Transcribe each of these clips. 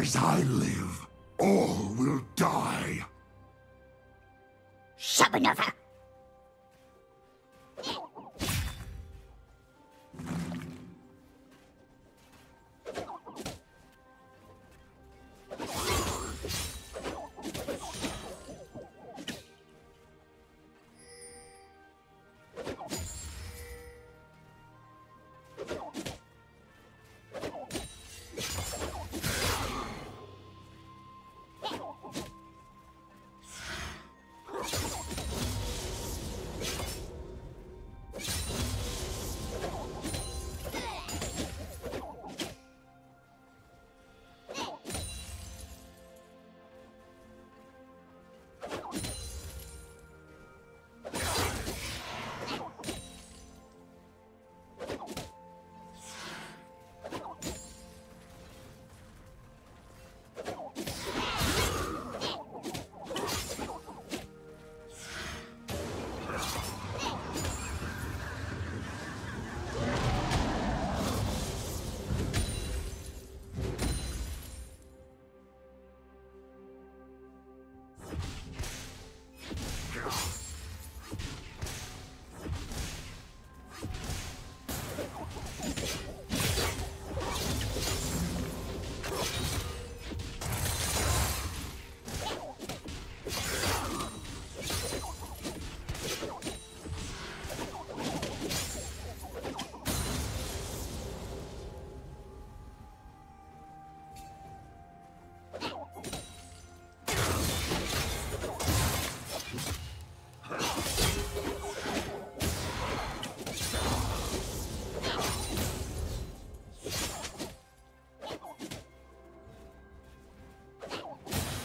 As I live, all will die. Shabanova!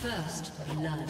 First blood.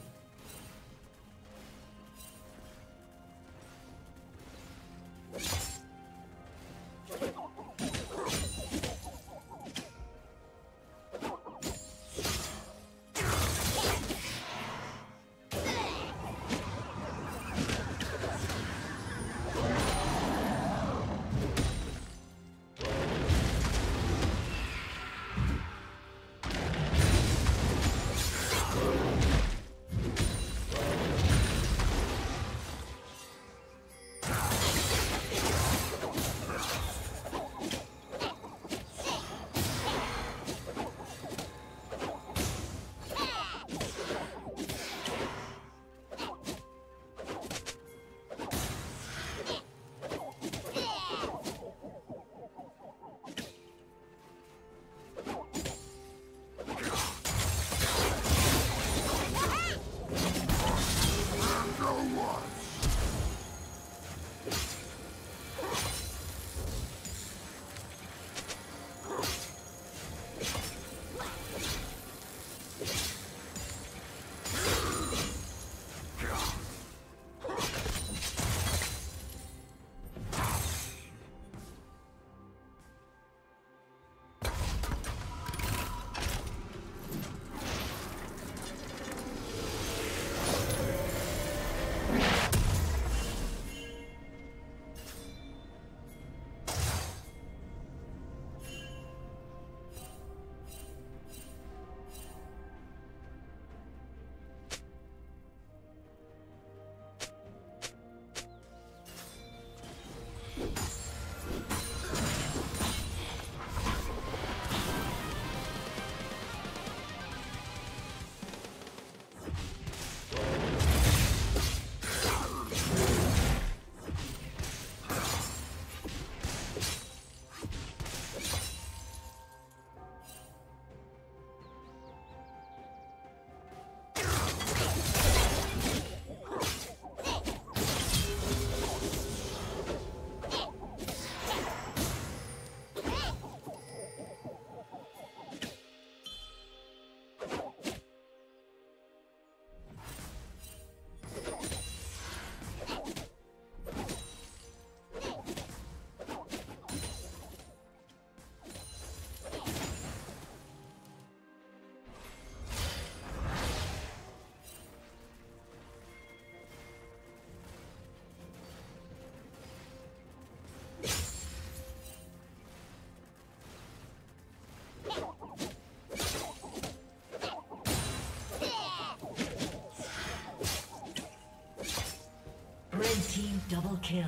Double kill.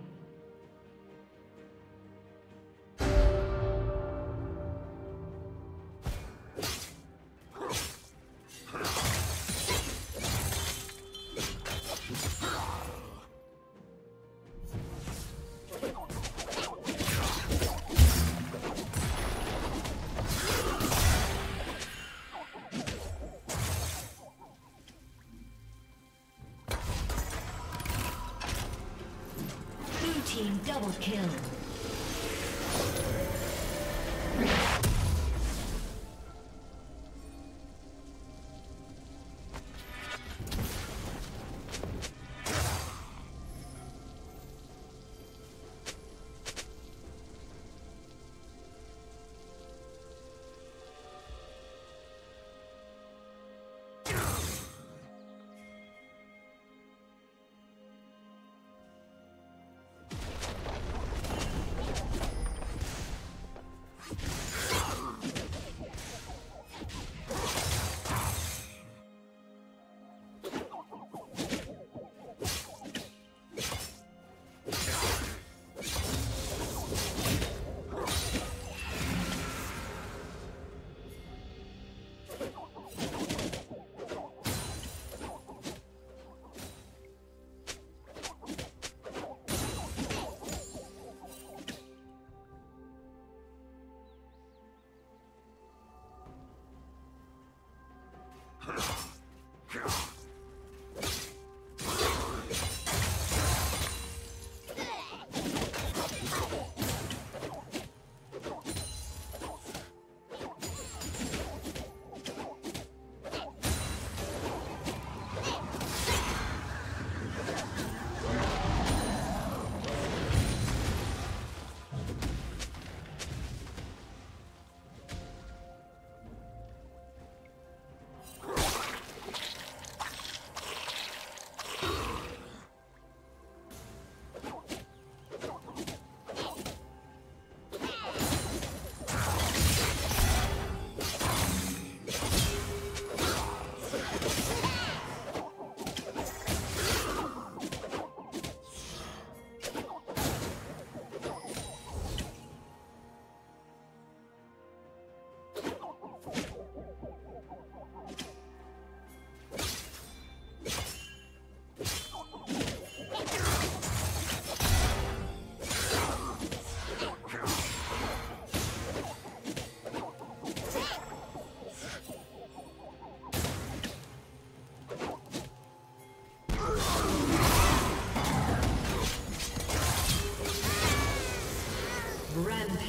Double kill.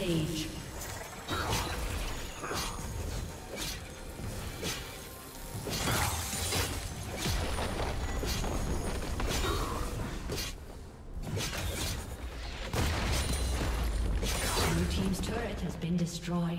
page. Blue team's turret has been destroyed.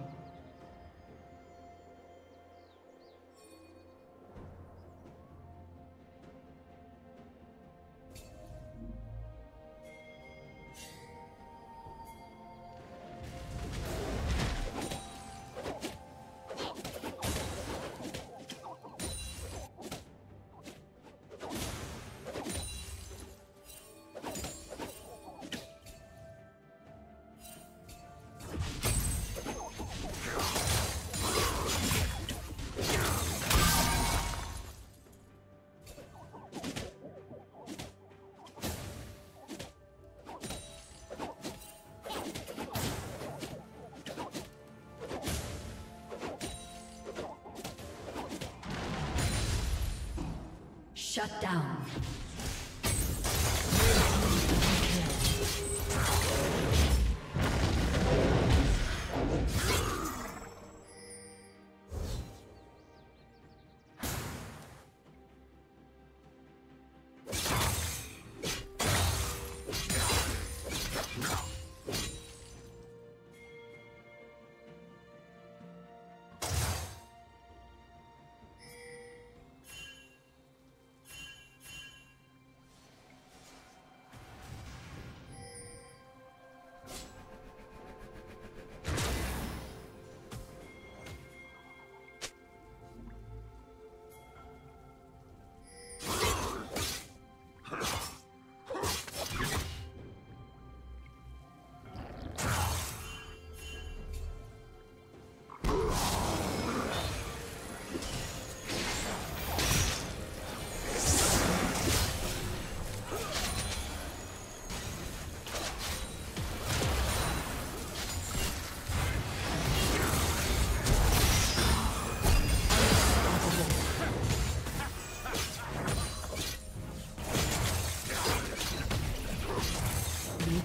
Shut down.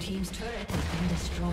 Team's turret has been destroyed.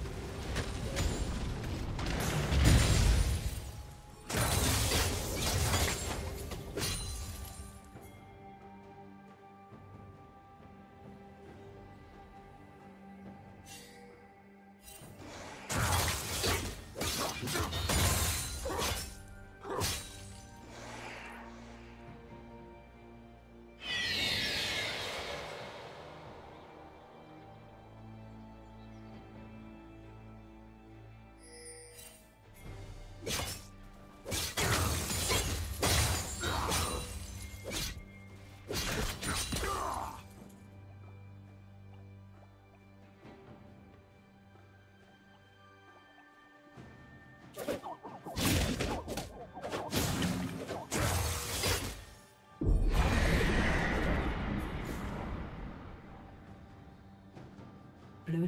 Blue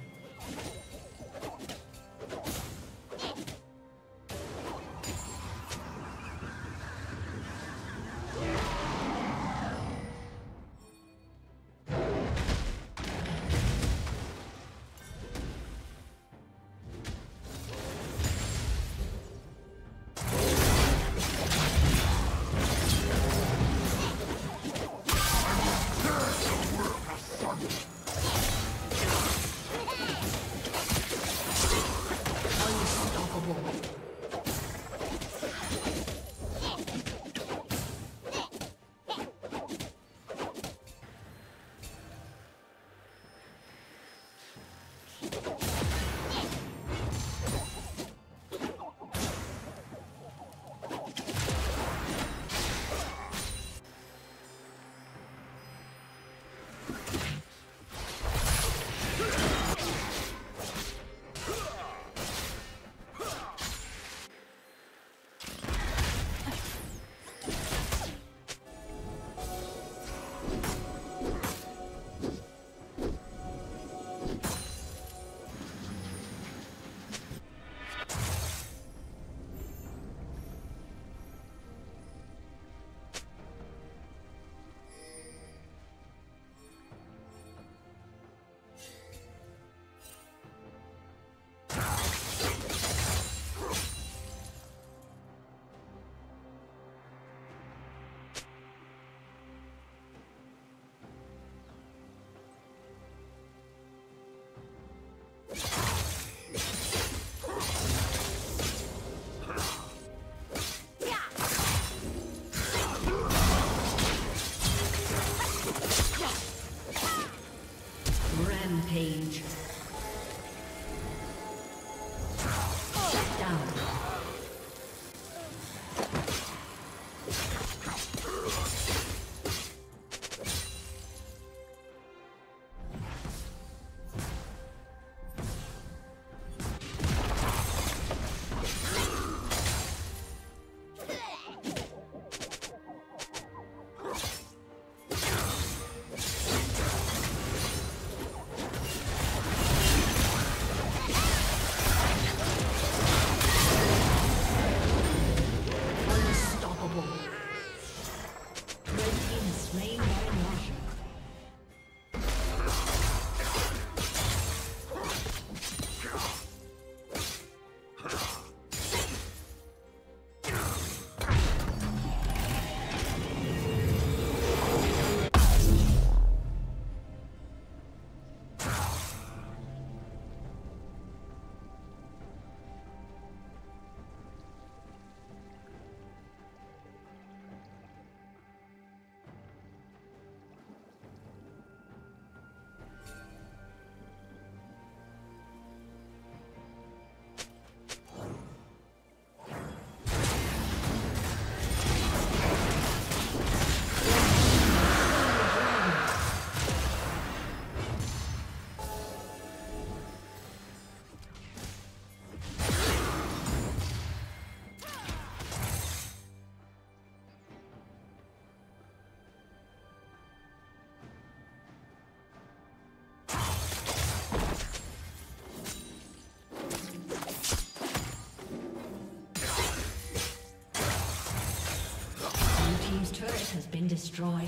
Has been destroyed.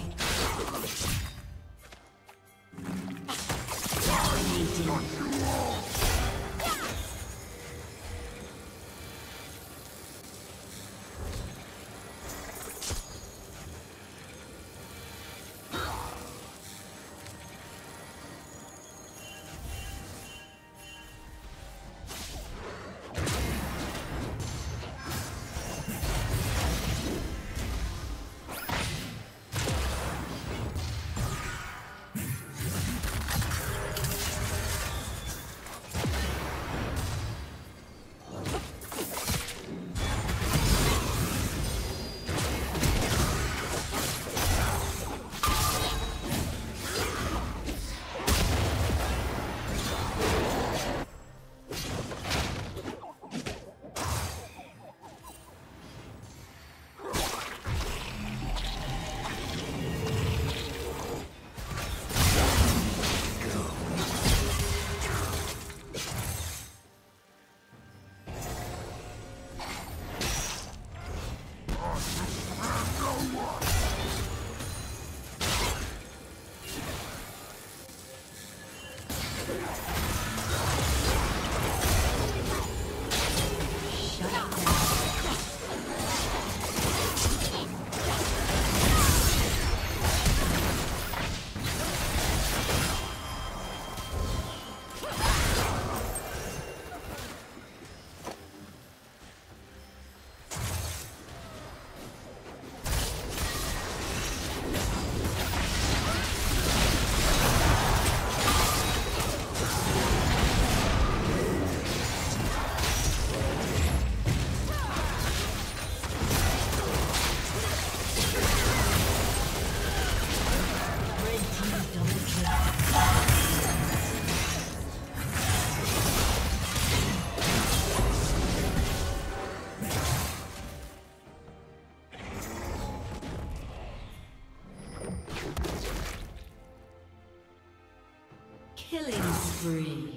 spree.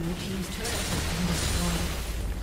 Blue team's turret has been destroyed.